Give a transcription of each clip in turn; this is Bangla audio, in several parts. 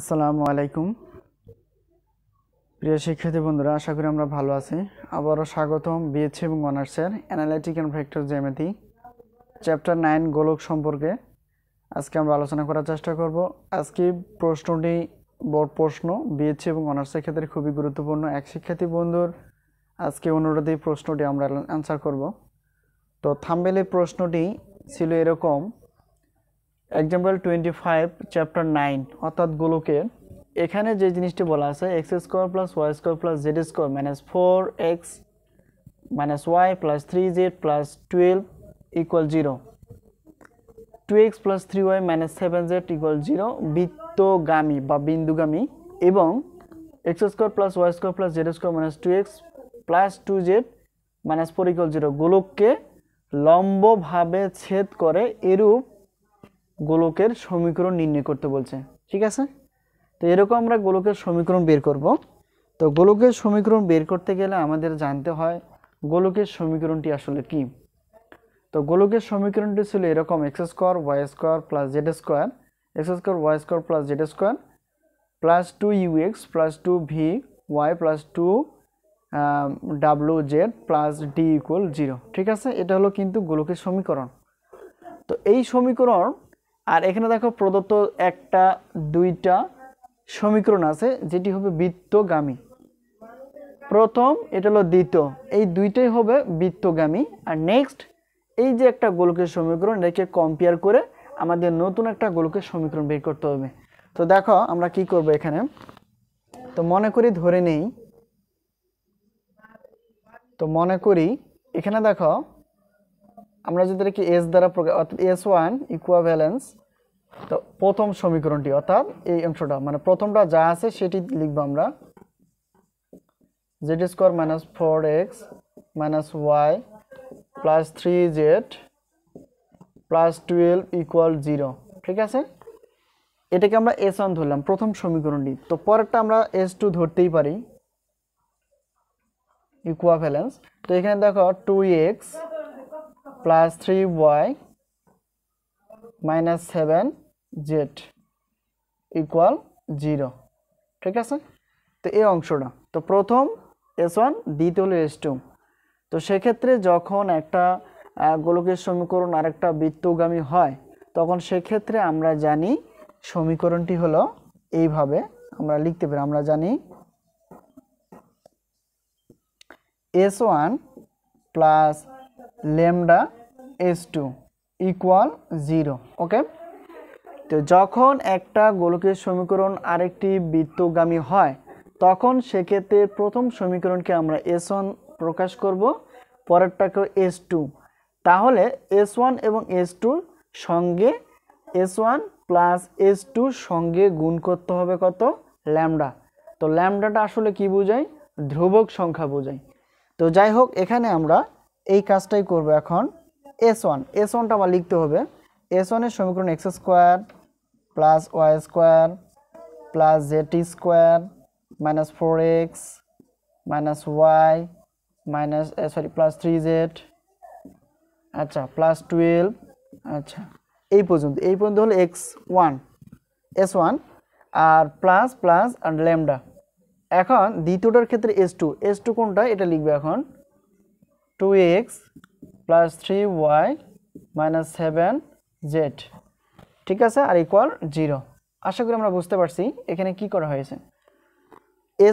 আসসালামু আলাইকুম প্রিয় শিক্ষার্থী বন্ধুরা আশা করি আমরা ভালো আছি আবারো স্বাগতম বিএসসি এবং অনার্সের analytic and vector geometry chapter 9 গোলক সম্পর্কে আজকে আমরা আলোচনা করার চেষ্টা করব আজকে প্রশ্নটি বোর্ড প্রশ্ন বিএসসি এবং অনার্সের ক্ষেত্রে খুবই গুরুত্বপূর্ণ এক শিক্ষার্থী বন্ধুর আজকে অনুরোধে প্রশ্নটি আমরা অ্যানসার করব তো থাম্বনেইলে প্রশ্নটি ছিল এরকম एग्जाम्पल 25 चैप्टर 9 अर्थात गोलकेर एखाने जे जिनिसटी बोला आछे x square plus y square plus z square minus 4x minus y plus 3z plus 12 equal 0 2x plus 3y minus 7z equal 0 वृत्तगामी बा बिंदुगामी एवं x square plus y square plus z square minus 2x plus 2z minus 4 equal 0 गोलकके लम्बभावे छेद करे एरूप গোলকের সমীকরণ নির্ণয় করতে বলছে ঠিক আছে তো এরকম আমরা গোলকের সমীকরণ বের করব তো গোলকের সমীকরণ বের করতে গেলে আমাদের জানতে হয় গোলকের সমীকরণটি আসলে কি তো গোলকের সমীকরণটি ছিল এরকম x square y square plus z square x square y square plus z square plus 2ux plus 2vy plus 2wz plus d equal 0 ঠিক আছে এটা হলো কিন্তু গোলকের সমীকরণ তো এই সমীকরণ আর এখানে দেখো প্রদত্ত একটা দুইটা সমীকরণ আছে যেটি হবে বৃত্তগামী প্রথম এটা হলো দ্বিতীয় এই দুইটাই হবে বৃত্তগামী আর নেক্সট এই যে একটা গোলকের সমীকরণ এটাকে কম্পেয়ার করে আমাদের নতুন একটা গোলকের সমীকরণ বের করতে হবে তো দেখো আমরা কি করব এখানে তো মনে করি ধরে নেই তো মনে করি এখানে দেখো আমরা যদি এটাকে s দ্বারা প্রকাশ অর্থাৎ s1 ইকুইভ্যালেন্স তো প্রথম সমীকরণটি অর্থাৎ এই অংশটা মানে প্রথমটা যা আছে সেটি লিখব আমরা z² - 4x - y + 3z + 12 = 0 ঠিক আছে এটাকে আমরা s1 ধরলাম প্রথম সমীকরণটি তো পরেরটা আমরা s2 ধরতেই পারি ইকুইভ্যালেন্স তো এখানে দেখো 2x plus 3y minus 7z equal 0 ठीक है सर तो ये अंशटा तो प्रथम s1 द्वितीय হলো s2 তো সেই ক্ষেত্রে যখন একটা গোলকের সমীকরণ আরেকটা বৃত্তগামী হয় তখন সেই ক্ষেত্রে আমরা জানি সমীকরণটি হলো এইভাবে আমরা লিখতে পারি আমরা জানি s1 plus lambda s2 equal 0 okay तो जखन एकटा गोलकेर समीकरण आरेकटी बृत्तगामी हय तखन सेई क्षेत्रे प्रथम समीकरणके आमरा s1 प्रकाश करब परेरटाके s2 ताहले s1 एबं s2 संगे s1 प्लस s2 संगे गुण करते होबे कत लैम्डा तो लैम्डाटा आसले कि बोझाय ध्रुवक संख्या बोझाय तो जाई होक एखाने आमरा এই কাজটাই করব এখন s1 s1টা আবার লিখতে হবে s1 এর সমীকরণ x² + y² + z² - 4x - y - sorry + 3z আচ্ছা + 12 আচ্ছা এই পর্যন্ত হলো x1 s1 আর প্লাস প্লাস আর ল্যামডা এখন দ্বিতীয়টার ক্ষেত্রে s2 s2 কোনটা এটা লিখবে এখন 2x plus 3y minus 7z ठीक है सर equal 0 आशा करी हमरा बुझते पारছি এখানে কি করা হয়েছে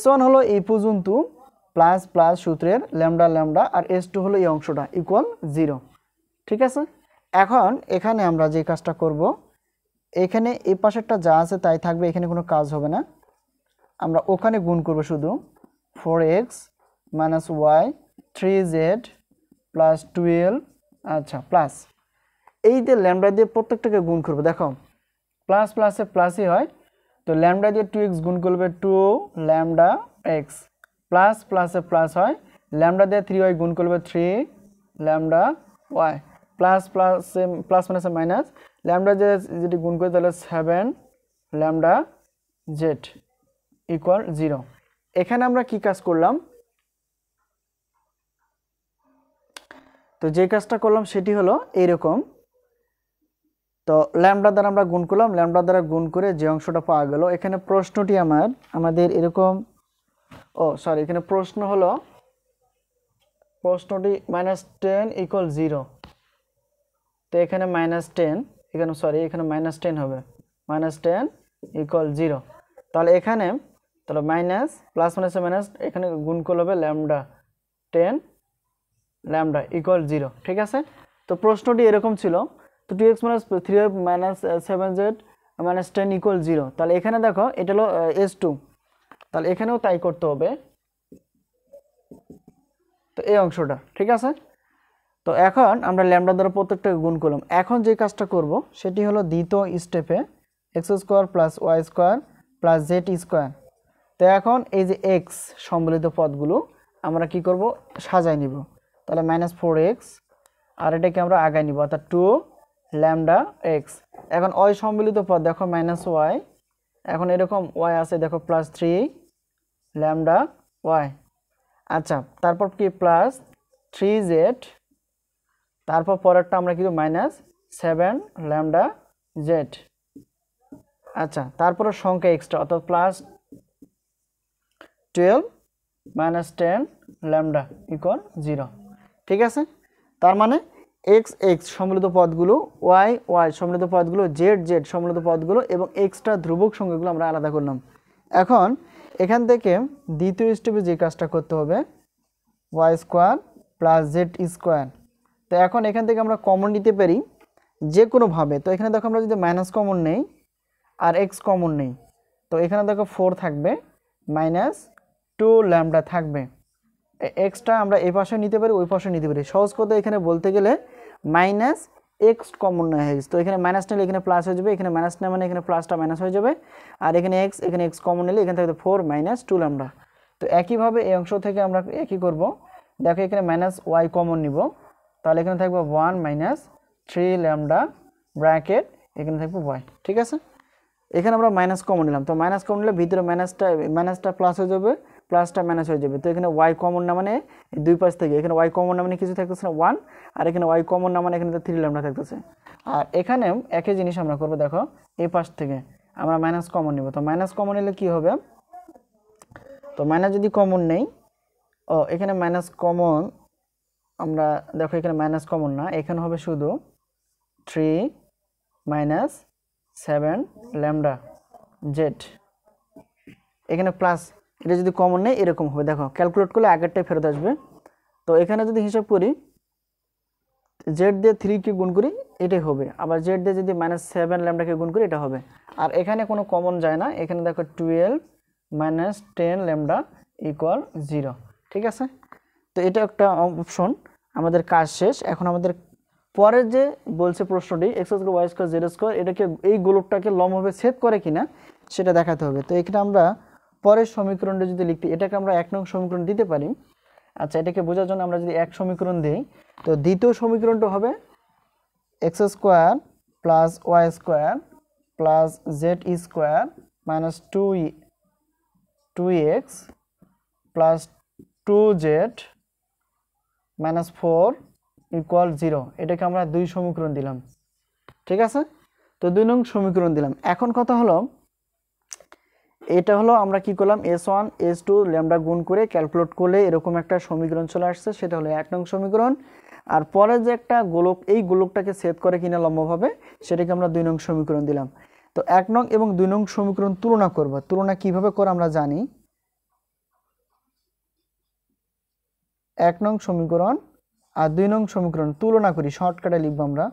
s1 হলো এই পর্যন্ত প্লাস প্লাস সূত্রের ল্যামডা ল্যামডা আর s2 হলো এই অংশটা equal 0 ঠিক আছে এখন এখানে আমরা যে কাজটা করব এখানে এই পাশেরটা যা আছে তাই থাকবে এখানে কোনো কাজ হবে না আমরা ওখানে গুণ করব শুধু 4x minus y 3z plus 12 अच्छा प्लस এই যে ল্যামডা দিয়ে প্রত্যেকটাকে গুণ করব দেখো প্লাস প্লাস এ প্লাসই হয় তো ল্যামডা দিয়ে 2x গুণ করবে 2 ল্যামডা x প্লাস প্লাস এ প্লাস হয় ল্যামডা দিয়ে 3y গুণ করবে 3 ল্যামডা y প্লাস প্লাস এ প্লাস মানে মাইনাস ল্যামডা দিয়ে যদি গুণ করি তাহলে 7 ল্যামডা z = 0 এখানে আমরা কি কাজ করলাম तो जे काजटा करलाम सेटी हलो एरकम তো ল্যামডা দ্বারা আমরা গুণ করলাম ল্যামডা দ্বারা গুণ করে যে অংশটা পাওয়া গেল এখানে প্রশ্নটি আমাদের এরকম ও সরি এখানে প্রশ্ন হলো প্রশ্নটি -10 = 0 তো এখানে -10 এখানে সরি এখানে -10 হবে -10 = 0 তাহলে এখানে তাহলে মাইনাস প্লাস মাইনাসে মাইনাস এখানে গুণ করলে হবে ল্যামডা 10 ল্যামডা = 0 ঠিক আছে তো প্রশ্নটি এরকম ছিল तो 2x - 3y - 7z - 10 = 0 তাহলে এখানে দেখো এটা হলো s2 তাহলে এখানেও তাই করতে হবে তো এই অংশটা ঠিক আছে তো এখন আমরা ল্যামডা দ্বারা প্রত্যেকটা গুণ করলাম এখন যে কাজটা করব সেটি হলো দ্বিতীয় স্টেপে x2 + y2 + z2 তো এখন এই যে x সম্বলিত পদগুলো আমরা কি করব সাজাই নিব তাহলে -4x আর এটাকে আমরা আগাই নিব অর্থাৎ 2 लैम्डा x এখন y সম্মিলিত পদ দেখো -y এখন এরকম y আছে দেখো +3 लैम्डा y আচ্ছা তারপর কি +3z তারপর পরেরটা আমরা কি -7 लैम्डा z আচ্ছা তারপর সংখ্যা x টা অর্থাৎ +12 -10 लैम्डा = 0 ঠিক আছে তার মানে x x सम्मिलित पदगुलो y y सम्मिलित पदगुलो z z सम्मिलित पदगुलो এবং x টা ধ্রুবক সংখ্যাগুলো আমরা আলাদা করলাম এখন এখান থেকে দ্বিতীয় স্টেপে যে কাজটা করতে হবে y² + z² তো এখন এখান থেকে আমরা কমন নিতে পারি যে কোনো ভাবে তো এখানে দেখো আমরা যদি মাইনাস কমন নেই আর x কমন নেই তো এখানে দেখো 4 থাকবে -2 ল্যামডা থাকবে এক্সট্রা আমরা এই পাশে নিতে পারি ওই পাশে নিতে পারি সহজ কথা এখানে বলতে গেলে -x কমন নেওয়া হয়েছে তো এখানে মাইনাস নিলে এখানে প্লাস হয়ে যাবে এখানে মাইনাস না মানে এখানে প্লাসটা মাইনাস হয়ে যাবে আর এখানে x কমন নিলে এখান থেকে 4 -2 আমরা তো একই ভাবে এই অংশ থেকে আমরা একই করব দেখো এখানে -y কমন নিব তাহলে এখানে থাকবে 1 3 ল্যামডা ব্র্যাকেট এখানে থাকবে y ঠিক আছে এখানে আমরা মাইনাস কমন নিলাম তো মাইনাস কমন নিলে ভিতরে মাইনাসটা প্লাস হয়ে যাবে প্লাসটা মাইনাস হয়ে যাবে তো এখানে y কমন না মানে দুই পাশ থেকে এখানে y কমন না মানে কিছু থাকতেছে না 1 আর এখানে y কমন না মানে এখানে 3 ল্যামডা থাকতেছে আর এখানেও একই জিনিস আমরা করব দেখো এই পাশ থেকে আমরা মাইনাস কমন নিব তো মাইনাস কমন নিলে কি হবে তো মাইনাস যদি কমন নেই ও এখানে মাইনাস কমন আমরা দেখো এখানে মাইনাস কমন না এখানে হবে শুধু 3 -7 ল্যামডা z এখানে প্লাস এটা যদি কমন নেই এরকম হবে দেখো ক্যালকুলেট করলে আগেরটাই ফেরত আসবে তো এখানে যদি হিসাব করি z দিয়ে 3 কে গুণ করি এটাই হবে আবার z দিয়ে যদি -7 ল্যামডা কে গুণ করি এটা হবে আর এখানে কোনো কমন যায় না এখানে দেখো 12 -10 ল্যামডা = 0 ঠিক আছে তো এটা একটা অপশন আমাদের কাজ শেষ এখন আমাদের পরে যে বলছে প্রশ্নটি x2 y2 z2 এটাকে এই গোলকটাকে লম্বভাবে ছেদ করে কিনা সেটা দেখাতে হবে তো এখানে আমরা পরের সমীকরণটা যদি লিখতে এটাকে আমরা এক নং সমীকরণ দিতে পারি আচ্ছা এটাকে বোঝার জন্য আমরা যদি এক সমীকরণ দেই তো দ্বিতীয় সমীকরণটা হবে x2 + y2 + z2 - 2x + 2z - 4 = 0 এটাকে আমরা দুই সমীকরণ দিলাম ঠিক আছে তো দুই নং সমীকরণ দিলাম এখন কথা হলো এটা হলো আমরা কি করলাম s1 s2 ল্যামডা গুণ করে ক্যালকুলেট করলে এরকম একটা সমীকরণ চলে আসছে সেটা হলো এক নং সমীকরণ আর পরে যে একটা গোলক এই গোলকটাকে ছেদ করে কিনা লম্বভাবে সেটাকে আমরা দুই নং সমীকরণ দিলাম তো এক নং এবং দুই নং সমীকরণ তুলনা করব তুলনা কিভাবে করে আমরা জানি এক নং সমীকরণ আর দুই নং সমীকরণ তুলনা করি শর্টকাটে লিখব আমরা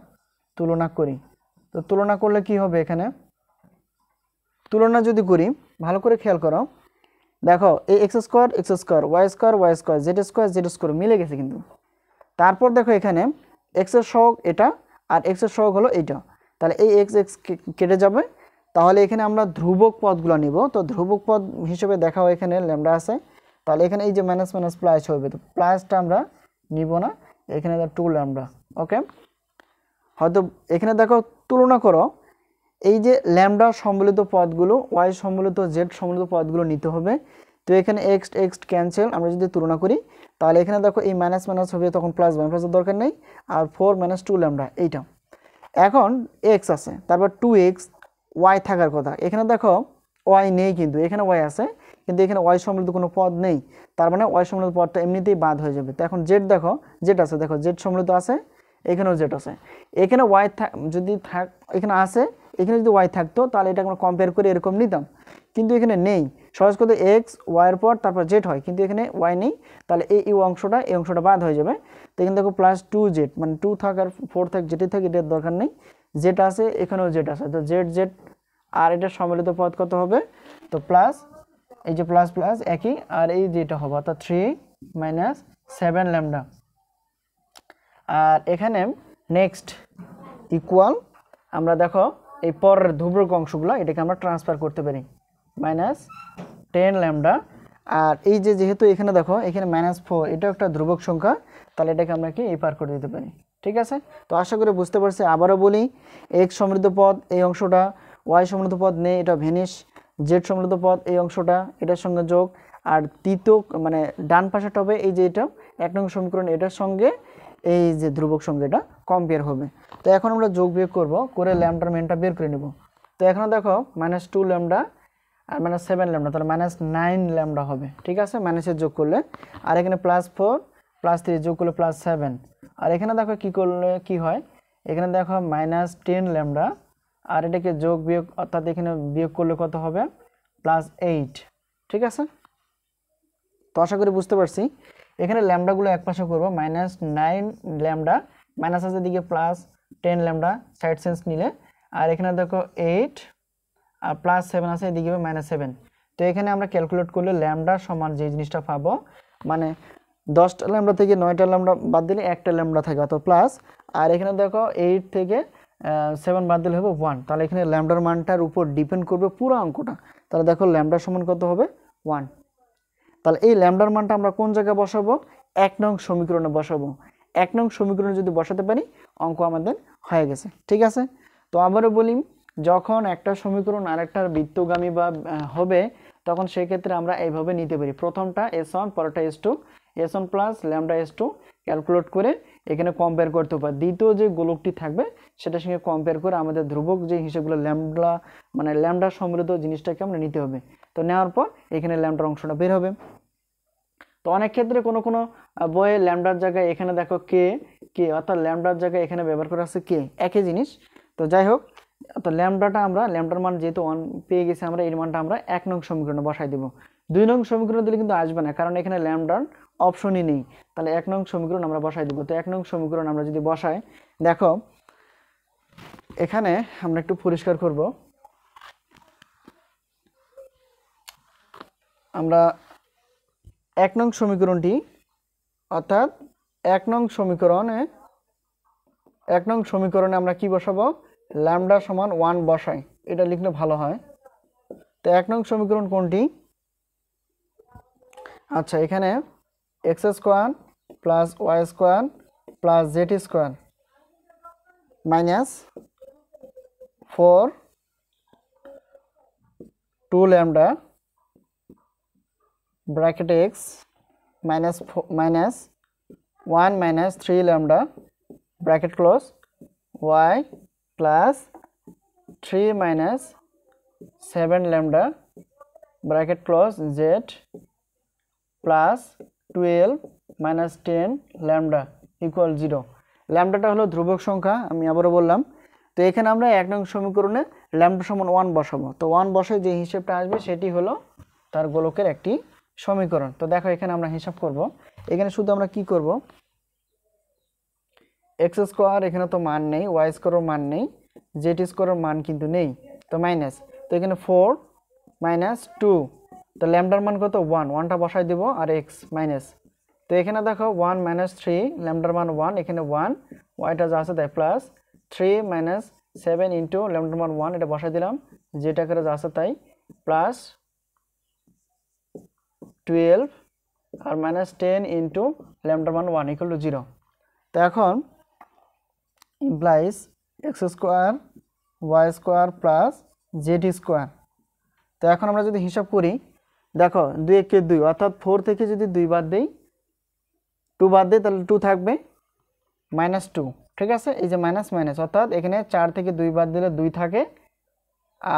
তুলনা করি তো তুলনা করলে কি হবে এখানে তুলনা যদি করি ভালো করে খেয়াল করো দেখো এই x2 y2 z2 z2 মিলে গেছে কিন্তু তারপর দেখো এখানে x এর সহগ এটা আর x এর সহগ হলো এটা তাহলে এই x x কেটে যাবে তাহলে এখানে আমরা ধ্রুবক পদগুলো নিব তো ধ্রুবক পদ হিসেবে দেখাও এখানে ল্যামডা আছে তাহলে এখানে এই যে - প্লাস হবে তো প্লাসটা আমরা নিব না এখানে 2 ল্যামডা ওকে হয়তো এখানে দেখো তুলনা করো এই যে ল্যামডা সম্বলিত পদগুলো y সম্বলিত z সম্বলিত পদগুলো নিতে হবে তো এখানে x x ক্যান্সেল আমরা যদি তুলনা করি তাহলে এখানে দেখো এই - হবে তখন +1 + দরকার নেই আর 4 - 2 ল্যামডা এইটা এখন x আছে তারপর 2x y থাকার কথা এখানে দেখো y নেই কিন্তু এখানে y আছে কিন্তু এখানে y সম্বলিত কোনো পদ নেই তার মানে y সম্বলিত পদটা এমনিতেই বাদ হয়ে যাবে তো এখন z দেখো z আছে দেখো z সম্বলিত আছে এখানেও z আছে এখানে y যদি থাক এখানে আছে এখানে যদি y থাকতো তাহলে এটা আমরা কম্পেয়ার করে এরকম নিতাম কিন্তু এখানে নেই সহজ কথা x y এর পর তারপর z হয় কিন্তু এখানে y নেই তাহলে এই অংশটা বাদ হয়ে যাবে তো এখানে দেখো +2z মানে 2 থাক আর 4 থাক যেটি থাক এটার দরকার নেই z আছে এখানেও z আছে তো z z আর এটা সম্মিলিত পদ কত হবে তো প্লাস এই যে প্লাস প্লাস একই আর এই যেটা হবে অর্থাৎ 3 - 7 ল্যামডা আর এখানে নেক্সট ইকুয়াল আমরা দেখো এই পরের ধ্রুবক অংশগুলো এটাকে আমরা ট্রান্সফার করতে পারি -10 ল্যামডা আর এই যে যেহেতু এখানে দেখো এখানে -4 এটা একটা ধ্রুবক সংখ্যা তাহলে এটাকে আমরা কি এই পার করে দিতে পারি ঠিক আছে তো আশা করি বুঝতে পারছ আবারো বলি x সমৃদ্ধ পদ এই অংশটা y সমৃদ্ধ পদ নেই এটা ভ্যানিশ z সমৃদ্ধ পদ এই অংশটা এটার সঙ্গে যোগ আর তৃতীয় মানে ডান পাশে হবে এই যে এটা এক নং সমীকরণ এটার সঙ্গে এই যে ধ্রুবক সংখ্যাটা কম্পেয়ার হবে তো এখন আমরা যোগ বিয়োগ করব করে ল্যামডার মানটা বের করে নিব তো এখন দেখো -2 ল্যামডা আর -7 ল্যামডা তাহলে -9 ল্যামডা হবে ঠিক আছে মাইনাসের যোগ করলে আর এখানে +4 +3 যোগ করলে +7 আর এখানে দেখো কি করলে কি হয় এখানে দেখো -10 ল্যামডা আর এটাকে যোগ বিয়োগ অর্থাৎ এখানে বিয়োগ করলে কত হবে +8 ঠিক আছে তো আশা করি বুঝতে পারছি এখানে ল্যামডা গুলো একপাশে করব -9 ল্যামডা মাইনাস আছে দিকে +10 ল্যামডা সাইড সেন্স নিলে আর এখানে দেখো 8 আর +7 আছে এদিকে হবে -7 তো এখানে আমরা ক্যালকুলেট করলে ল্যামডা সমান যে জিনিসটা পাবো মানে 10টা ল্যামডা থেকে 9টা ল্যামডা বাদ দিলে একটা ল্যামডা থাকে অর্থাৎ প্লাস আর এখানে দেখো 8 থেকে 7 বাদ দিলে হবে 1 তাহলে এখানে ল্যামডার মানটার উপর ডিপেন্ড করবে পুরো অঙ্কটা তাহলে দেখো ল্যামডা সমান কত হবে 1 তাহলে এই ল্যামডার মানটা আমরা কোন জায়গায় বসাবো এক নং সমীকরণে বসাবো এক নং সমীকরণে যদি বসাতে পারি অঙ্ক আমাদের হয়ে গেছে ঠিক আছে তো আবারো বলি যখন একটা সমীকরণ আরেকটার বৃত্তগামী বা হবে তখন সেই ক্ষেত্রে আমরা এইভাবে নিতে পারি প্রথমটা s1 পরেরটা s2 s1 + lambda s2 calculate করে এখানে কম্পেয়ার করতে হবে দ্বিতীয় যে গোলকটি থাকবে সেটার সঙ্গে কম্পেয়ার করে আমাদের ধ্রুবক যে হিসাবগুলো ল্যামডা মানে ল্যামডা সম্বলিত জিনিসটাকে আমরা নিতে হবে তো নেওয়ার পর এখানে ল্যামডার অংশটা বের হবে তো অনেক ক্ষেত্রে কোন বইয়ে ল্যামডার জায়গায় এখানে দেখো কে কে অর্থাৎ ল্যামডার জায়গায় এখানে ব্যবহার করা আছে কে একই জিনিস তো যাই হোক তো ল্যামডাটা আমরা ল্যামডার মান যেহেতু 1 পেয়ে গেছে আমরা এর মানটা আমরা 1 নং সমীকরণে বসায় দেব 2 নং সমীকরণে দিলে কিন্তু আসবে না কারণ এখানে ল্যামডার অপশনই নেই তাহলে 1 নং সমীকরণ আমরা বসায় দেব তো 1 নং সমীকরণ আমরা যদি বসাই দেখো এখানে আমরা একটু পরিষ্কার করব আমরা 1 নং সমীকরণটি অর্থাৎ 1 নং সমীকরণে আমরা কি বসাবো ল্যামডা সমান 1 বসাই এটা লিখলে ভালো হয় তো 1 নং সমীকরণ কোনটি আচ্ছা এখানে x2 + y2 + z2 - 4 2 lambda bracket x - 1 - 3 lambda bracket close y plus 3 minus 7 lambda bracket close z plus 12 minus 10 lambda equal 0 लैम्बडाटा हलो ध्रुवक संख्या आमी आबारो बोललाम तो एखाने आमरा एक नंबर समीकरणे लैम्बडा समान 1 बसाबो तो 1 बसे जे हिसाबटा आसबे सेटी हलो तार गोलकेर एकटी समीकरण तो देखो एखाने आमरा हिसाब करबो एखाने शुधु आमरा की करबो x স্কয়ার এখানে তো মান নেই y স্কয়ারও মান নেই z স্কয়ারও মান কিন্তু নেই তো মাইনাস তো এখানে 4 - 2 তো ল্যামডার মান কত 1 1টা বসাই দেব আর x মাইনাস তো এখানে দেখো 1 - 3 ল্যামডার মান 1 এখানে 1 y টা যা আছে তাই প্লাস 3 - 7 * ল্যামডার মান 1 এটা বসাই দিলাম z টা করে যা আছে তাই প্লাস 12 আর -10 * ল্যামডার মান 1 = 0 তো এখন implies x square y square plus z square তো এখন আমরা যদি হিসাব করি দেখো 2 1 কে 2 অর্থাৎ 4 থেকে যদি 2 বাদ দেই 2 বাদ দেই তাহলে 2 থাকবে -2 ঠিক আছে এই যে মাইনাস মাইনাস অর্থাৎ এখানে 4 থেকে 2 বাদ দিলে 2 থাকে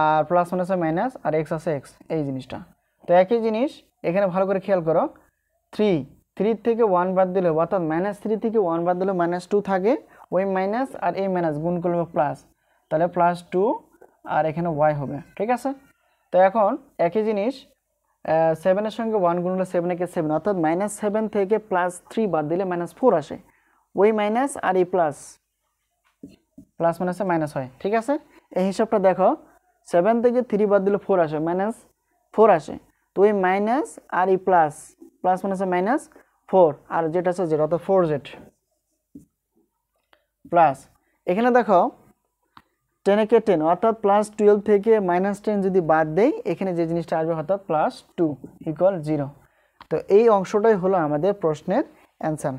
আর প্লাস মাইনাসে মাইনাস আর x আছে x এই জিনিসটা তো একই জিনিস এখানে ভালো করে খেয়াল করো 3 3 থেকে 1 বাদ দিলে অর্থাৎ -3 থেকে 1 বাদ দিলে -2 থাকে ওই মাইনাস আর এই মাইনাস গুণ করলে প্লাস তাহলে +2 আর এখানে y হবে ঠিক আছে তো এখন একই জিনিস 7 এর সঙ্গে 1 গুণ হলে 7 একে 7 অর্থাৎ -7 থেকে +3 বাদ দিলে -4 আসে ওই মাইনাস আর এই প্লাস প্লাস মাইনাসে মাইনাস হয় ঠিক আছে এই হিসাবটা দেখো 7 থেকে 3 বাদ দিলে 4 আসে -4 আসে তো এই মাইনাস আর এই প্লাস প্লাস মাইনাসে মাইনাস 4 আর যেটা আছে যেটা তো 4z প্লাস এখানে দেখো 10 একে 10 অর্থাৎ +12 থেকে -10 যদি বাদ দেই এখানে যে জিনিসটা আসবে অর্থাৎ +2 = 0 তো এই অংশটাই হলো আমাদের প্রশ্নের आंसर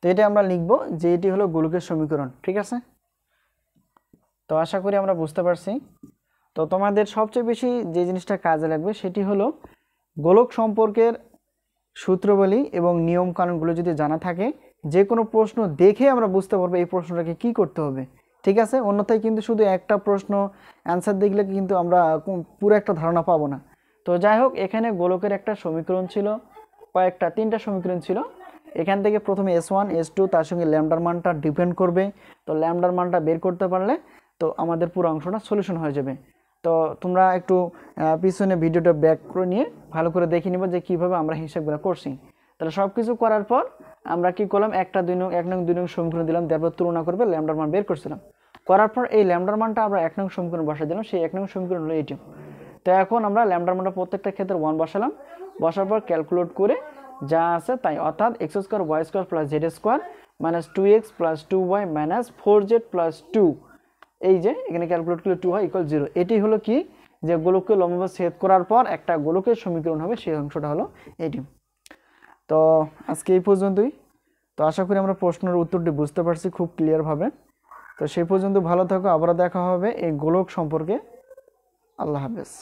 তো এটা আমরা লিখব যে এটি হলো গোলকের সমীকরণ ঠিক আছে তো আশা করি আমরা বুঝতে পারছি তো তোমাদের সবচেয়ে বেশি যে জিনিসটা কাজে লাগবে সেটি হলো গোলক সম্পর্কের সূত্রবলী এবং নিয়ম কানুনগুলো যদি জানা থাকে যে কোনো প্রশ্ন দেখে আমরা বুঝতে পারবো এই প্রশ্নটাকে কি করতে হবে ঠিক আছে অন্যথায় কিন্তু শুধু একটা প্রশ্ন आंसर দেখলে কিন্তু আমরা পুরো একটা ধারণা পাবো না তো যাই হোক এখানে গোলকের একটা সমীকরণ ছিল কয়েকটা তিনটা সমীকরণ ছিল এখান থেকে প্রথমে s1 s2 তার সঙ্গে ল্যামডার মানটা ডিপেন্ড করবে তো ল্যামডার মানটা বের করতে পারলে তো আমাদের পুরো অংশটা সলিউশন হয়ে যাবে তো তোমরা একটু পিছনে ভিডিওটা ব্যাক করে নিয়ে ভালো করে দেখে নিব যে কিভাবে আমরা হিসাবগুলো করছি তাহলে সবকিছু করার পর আমরা কি করলাম একটা দুই নং এক নং দুই নং সমীকরণ দিলাম তারপর তুলনা করবে ল্যামডার মান বের করছিলাম করার পর এই ল্যামডার মানটা আমরা এক নং সমীকরণ বসাই দিলাম সেই এক নং সমীকরণ হলো এটি তো এখন আমরা ল্যামডার মানটা প্রত্যেকটা ক্ষেত্রে 1 বসালাম বসার পর ক্যালকুলেট করে যা আছে তাই অর্থাৎ x2 y2 z2 -2x 2y - 4z 2 এই যে এখানে ক্যালকুলেট করলে 2 হয় = 0 এটি হলো কি যে গোলককে লম্বভাবে ছেদ করার পর একটা গোলকের সমীকরণ হবে সেই অংশটা হলো এটি তো আজকে এই পর্যন্তই তো আশা করি আমরা প্রশ্নের উত্তরটি বুঝতে পারছি খুব ক্লিয়ার ভাবে তো সেই পর্যন্ত ভালো থাকো আবার দেখা হবে এই গোলক সম্পর্কে আল্লাহ হাফেজ